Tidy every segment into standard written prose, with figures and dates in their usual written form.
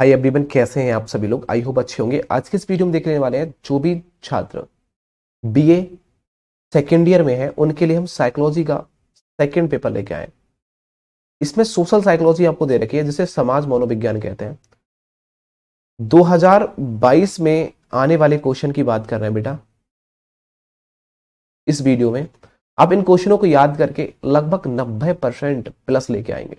Hi everyone, कैसे हैं आप सभी लोग। आई होप अच्छे होंगे। आज के इस वीडियो में देखने वाले हैं जो भी छात्र बीए सेकेंड ईयर में है उनके लिए हम साइकोलॉजी का सेकेंड पेपर लेके आए। इसमें सोशल साइकोलॉजी आपको दे रखी है जिसे समाज मनोविज्ञान कहते हैं। 2022 में आने वाले क्वेश्चन की बात कर रहे हैं बेटा। इस वीडियो में आप इन क्वेश्चनों को याद करके लगभग 90% प्लस लेके आएंगे,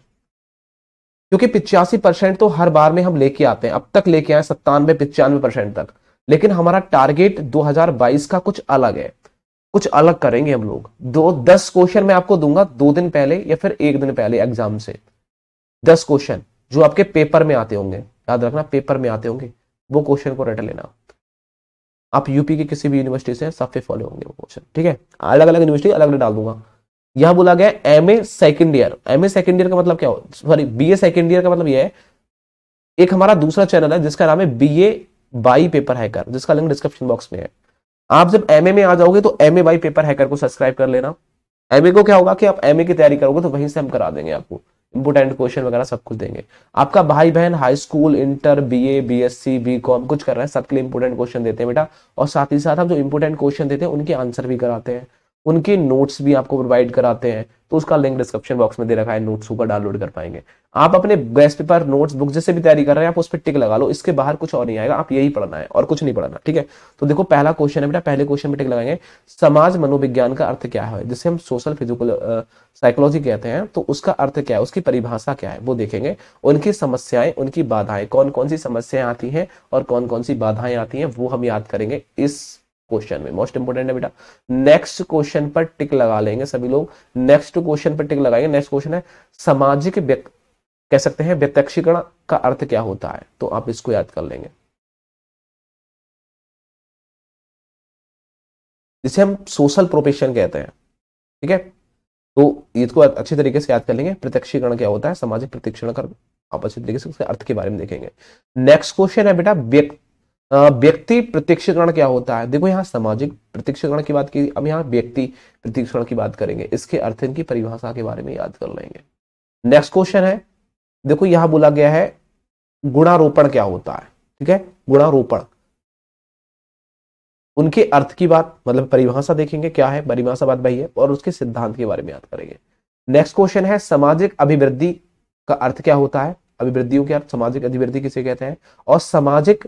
क्योंकि 85% तो हर बार में हम लेके आते हैं। अब तक लेके आए 97-95% तक, लेकिन हमारा टारगेट 2022 का कुछ अलग है, कुछ अलग करेंगे हम लोग। 10 क्वेश्चन मैं आपको दूंगा 2 दिन पहले या फिर 1 दिन पहले एग्जाम से। 10 क्वेश्चन जो आपके पेपर में आते होंगे, याद रखना पेपर में आते होंगे, वो क्वेश्चन को रट लेना। आप यूपी की किसी भी यूनिवर्सिटी से सब पे फॉलो होंगे वो क्वेश्चन, ठीक है। अलग अलग यूनिवर्सिटी अलग अलग डाल दूंगा। यहां बोला गया है MA second year. MA second year का मतलब क्या हो, सॉरी बीए सेकंड ईयर का मतलब यह है। एक हमारा दूसरा चैनल है जिसका नाम है बीए बाई पेपर हैकर, जिसका लिंक डिस्क्रिप्शन बॉक्स में है। आप जब एमए में आ जाओगे तो एमए बाई पेपर हैकर को सब्सक्राइब कर लेना। एमए को क्या होगा कि आप एमए की तैयारी करोगे तो वहीं से हम करा देंगे, आपको इंपोर्टेंट क्वेश्चन वगैरह सब कुछ देंगे। आपका भाई बहन high school, inter, BA, BSc, BCom कुछ कर रहा है, सबके लिए इंपोर्टेंट क्वेश्चन देते हैं बेटा। और साथ ही साथ हम जो इंपोर्टेंट क्वेश्चन देते हैं उनके आंसर भी कराते हैं, उनके नोट्स भी आपको प्रोवाइड कराते हैं। तो उसका लिंक डिस्क्रिप्शन बॉक्स में दे रखा है, नोट्स ऊपर डाउनलोड कर पाएंगे। आप अपने बेस्ट पेपर नोट्स बुक जिससे भी तैयारी कर रहे हैं आप उस पर टिक लगा लो। इसके बाहर कुछ और नहीं आएगा, आप यही पढ़ना है और कुछ नहीं पढ़ना, ठीक है। तो देखो पहला क्वेश्चन है बेटा, पहले क्वेश्चन में टिक लगाएंगे। समाज मनोविज्ञान का अर्थ क्या है, जिसे हम सोशल फिजिकल साइकोलॉजी कहते हैं, तो उसका अर्थ क्या है, उसकी परिभाषा क्या है वो देखेंगे। उनकी समस्याएं, उनकी बाधाएं, कौन कौन सी समस्याएं आती हैं और कौन कौन सी बाधाएं आती हैं वो हम याद करेंगे इस क्वेश्चन में। मोस्ट इंपोर्टेंट है बेटा। नेक्स्ट क्वेश्चन पर टिक लगा लेंगे सभी लोग। नेक्स्ट क्वेश्चन पर टिक लगाएंगे। नेक्स्ट क्वेश्चन है सामाजिक कह सकते हैं व्यक्तिगतकरण का अर्थ क्या होता है, तो आप इसको याद कर लेंगे, जिसे हम सोशल प्रोफेशन कहते हैं, ठीक है। तो इसको अच्छे तरीके से याद कर लेंगे। प्रत्यक्षीकरण क्या होता है, सामाजिक प्रत्यक्षीकरण का आप अच्छे तरीके से उसके अर्थ के बारे में देखेंगे। नेक्स्ट क्वेश्चन है बेटा व्यक्ति प्रत्यक्षीकरण क्या होता है। देखो यहाँ सामाजिक प्रत्यक्षीकरण की बात की, अब यहाँ व्यक्ति प्रत्यक्षीकरण की बात करेंगे। इसके अर्थ, इनकी परिभाषा के बारे में याद कर लेंगे। नेक्स्ट क्वेश्चन है, देखो यहाँ बोला गया है गुणारोपण क्या होता है, ठीक है। गुणारोपण, उनके अर्थ की बात मतलब परिभाषा देखेंगे, क्या है परिभाषा बात भाई है, और उसके सिद्धांत के बारे में याद करेंगे। नेक्स्ट क्वेश्चन है सामाजिक अभिवृद्धि का अर्थ क्या होता है, अभिवृद्धियों के अर्थ, सामाजिक अभिवृद्धि किसे कहते हैं। और सामाजिक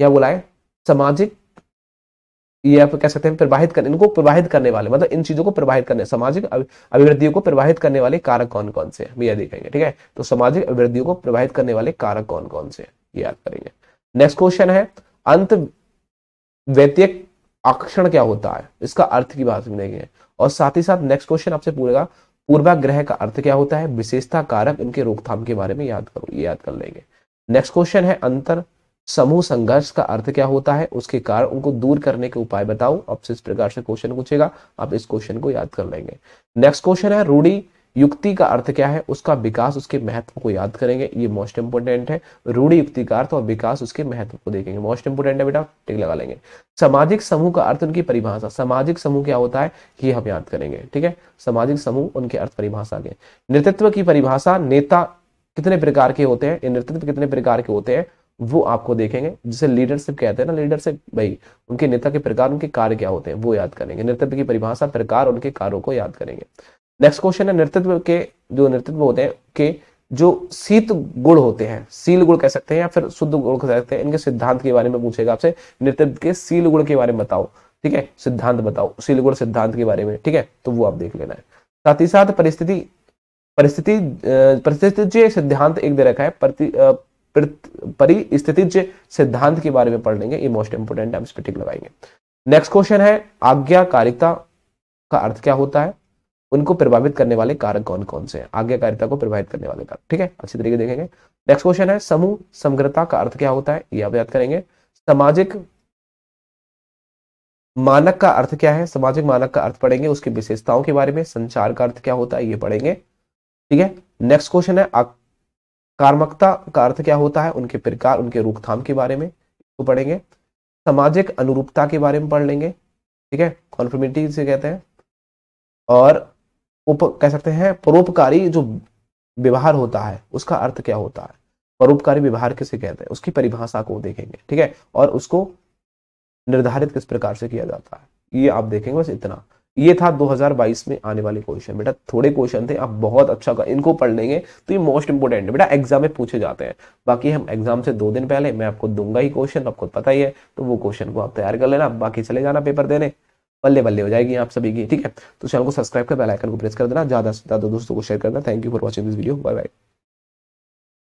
या बोला है सामाजिक, ये आप कह सकते हैं प्रवाहित करने, इनको प्रवाहित करने वाले, मतलब इन चीजों को प्रवाहित करने, सामाजिक अभिवृद्धियों को प्रवाहित करने वाले कारक कौन कौन से हैं भैया देखेंगे, ठीक है। तो सामाजिक अभिवृद्धियों को प्रवाहित करने वाले कारक कौन कौन से हैं ये याद करेंगे। नेक्स्ट क्वेश्चन है अंत व्यतिक आकर्षण क्या होता है, इसका अर्थ की बात मिलेगी। और साथ ही साथ नेक्स्ट क्वेश्चन आपसे पूछेगा पूर्वाग्रह का अर्थ क्या होता है, विशेषता कारक, इनके रोकथाम के बारे में याद करो, ये याद कर लेंगे। नेक्स्ट क्वेश्चन है अंतर समूह संघर्ष का अर्थ क्या होता है, उसके कारण उनको दूर करने के उपाय बताओ। आपसे इस प्रकार से क्वेश्चन पूछेगा, आप इस क्वेश्चन को याद कर लेंगे। नेक्स्ट क्वेश्चन है रूढ़ी युक्ति का अर्थ क्या है, उसका विकास, उसके महत्व को याद करेंगे। ये मोस्ट इंपोर्टेंट है, रूढ़ी युक्ति का अर्थ और विकास, उसके महत्व को देखेंगे। मोस्ट इंपोर्टेंट है बेटा, टिक लगा लेंगे। सामाजिक समूह का अर्थ, उनकी परिभाषा, सामाजिक समूह क्या होता है ये हम याद करेंगे, ठीक है। सामाजिक समूह, उनके अर्थ, परिभाषा के। नेतृत्व की परिभाषा, नेता कितने प्रकार के होते हैं, नेतृत्व कितने प्रकार के होते हैं वो आपको देखेंगे, जिसे लीडरशिप कहते हैं ना, लीडरशिप भाई, उनके नेता के प्रकार, उनके कार्य क्या होते हैं वो याद करेंगे। नेतृत्व की परिभाषा, प्रकार, उनके कार्यों को याद करेंगे। नेक्स्ट क्वेश्चन है नेतृत्व के जो नेतृत्व होते हैं के जो शीत गुण होते हैं, शील गुण कह सकते हैं या फिर शुद्ध गुण कह सकते हैं, इनके सिद्धांत के बारे में पूछेगा आपसे। नेतृत्व के शील गुण के बारे में बताओ, ठीक है, सिद्धांत बताओ, शील गुण सिद्धांत के बारे में, ठीक है। तो वो आप देख लेना है। साथ ही साथ परिस्थिति सिद्धांत एक दे रखा है, परिस्थितिज्य सिद्धांत के बारे में पढ़ लेंगे। ये मोस्ट इंपोर्टेंट है, टिक लगाएंगे। नेक्स्ट क्वेश्चन है आज्ञाकारिता का अर्थ क्या होता है, उनको प्रभावित करने वाले कारक कौन कौन से हैं, आज्ञाकारिता को प्रभावित करने वाले कारक, ठीक है, अच्छी तरीके देखेंगे। नेक्स्ट क्वेश्चन है समूह समग्रता का अर्थ क्या होता है, ये आप याद करेंगे। सामाजिक मानक का अर्थ क्या है, सामाजिक मानक का अर्थ पढ़ेंगे, उसकी विशेषताओं के बारे में, संचार का अर्थ क्या होता है ये पढ़ेंगे, ठीक है। नेक्स्ट क्वेश्चन है कार्मकता का अर्थ क्या होता है, उनके प्रकार, उनके रोकथाम के बारे में तो पढ़ेंगे। सामाजिक अनुरूपता के बारे में पढ़ लेंगे, ठीक है, कॉन्फर्मिटी से कहते हैं। और कह सकते हैं परोपकारी जो व्यवहार होता है उसका अर्थ क्या होता है, परोपकारी व्यवहार किसे कहते हैं, उसकी परिभाषा को देखेंगे, ठीक है, और उसको निर्धारित किस प्रकार से किया जाता है, ये आप देखेंगे। बस इतना, ये था 2022 में आने वाले क्वेश्चन। बेटा थोड़े क्वेश्चन थे, आप बहुत अच्छा इनको पढ़ लेंगे तो ये मोस्ट इंपोर्टेंट है बेटा, एग्जाम में पूछे जाते हैं। बाकी हम एग्जाम से 2 दिन पहले मैं आपको दूंगा ही क्वेश्चन, आपको पता ही है, तो वो क्वेश्चन को आप तैयार कर लेना, बाकी चले जाना पेपर देने, बल्ले बल्ले हो जाएगी आप सभी की, ठीक है। तो चैनल को सब्सक्राइब कर, बेल आइकन को प्रेस कर देना, ज्यादा से ज्यादा दोस्तों को शेयर करना। Thank you for watching this video, bye bye.